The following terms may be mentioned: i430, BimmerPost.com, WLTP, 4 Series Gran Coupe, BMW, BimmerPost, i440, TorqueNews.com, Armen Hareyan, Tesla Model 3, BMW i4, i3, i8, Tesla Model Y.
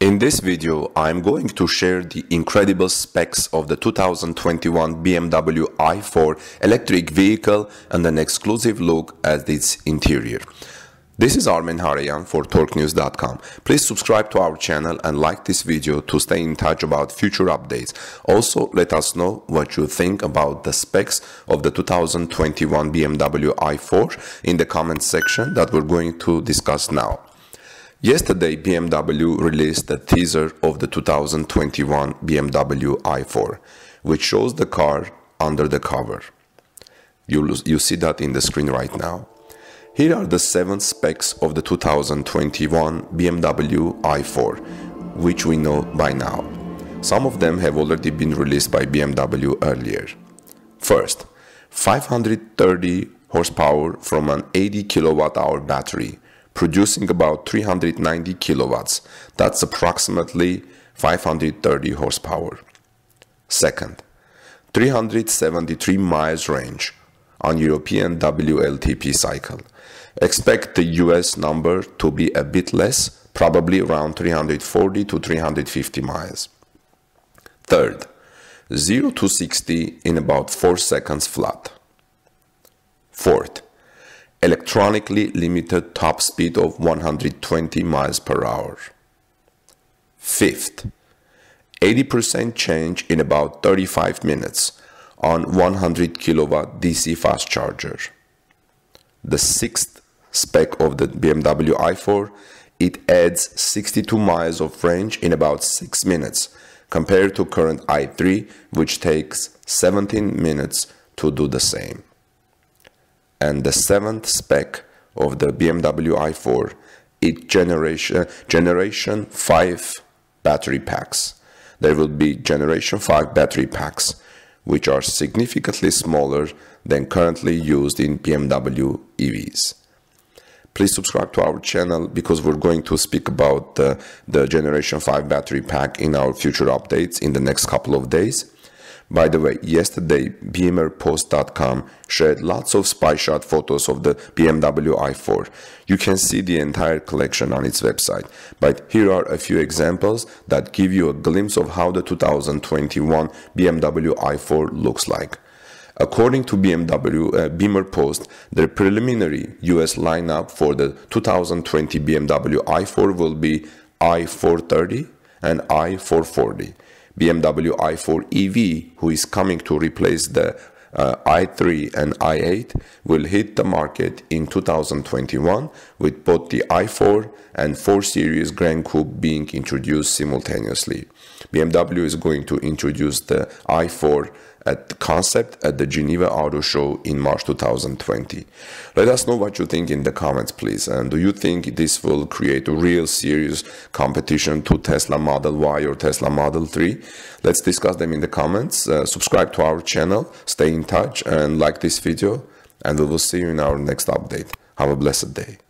In this video, I'm going to share the incredible specs of the 2021 BMW i4 electric vehicle and an exclusive look at its interior. This is Armen Hareyan for TorqueNews.com. Please subscribe to our channel and like this video to stay in touch about future updates. Also, let us know what you think about the specs of the 2021 BMW i4 in the comments section that we're going to discuss now. Yesterday, BMW released a teaser of the 2021 BMW i4, which shows the car under the cover. You see that in the screen right now. Here are the 7 specs of the 2021 BMW i4, which we know by now. Some of them have already been released by BMW earlier. First, 530 horsepower from an 80 kilowatt-hour battery, producing about 390 kilowatts. That's approximately 530 horsepower. Second, 373 miles range on European WLTP cycle. Expect the US number to be a bit less, probably around 340 to 350 miles. Third, 0 to 60 in about 4 seconds flat. Fourth, electronically limited top speed of 120 miles per hour. Fifth, 80% change in about 35 minutes on 100 kilowatt DC fast charger. The sixth spec of the BMW i4, it adds 62 miles of range in about 6 minutes compared to current i3, which takes 17 minutes to do the same. And the 7th spec of the BMW i4, it generation 5 battery packs. There will be generation 5 battery packs, which are significantly smaller than currently used in BMW EVs. Please subscribe to our channel because we're going to speak about the generation 5 battery pack in our future updates in the next couple of days. By the way, yesterday BimmerPost.com shared lots of spy shot photos of the BMW i4. You can see the entire collection on its website, but here are a few examples that give you a glimpse of how the 2021 BMW i4 looks like. According to BimmerPost, their preliminary US lineup for the 2020 BMW i4 will be i430 and i440. BMW i4 EV, who is coming to replace the i3 and i8, will hit the market in 2021 with both the i4 and 4 Series Gran Coupe being introduced simultaneously. BMW is going to introduce the i4 at the concept at the Geneva Auto Show in March 2020. Let us know what you think in the comments, please. And do you think this will create a real serious competition to Tesla Model Y or Tesla Model 3? Let's discuss them in the comments. Subscribe to our channel, stay in touch and like this video, and we will see you in our next update. Have a blessed day.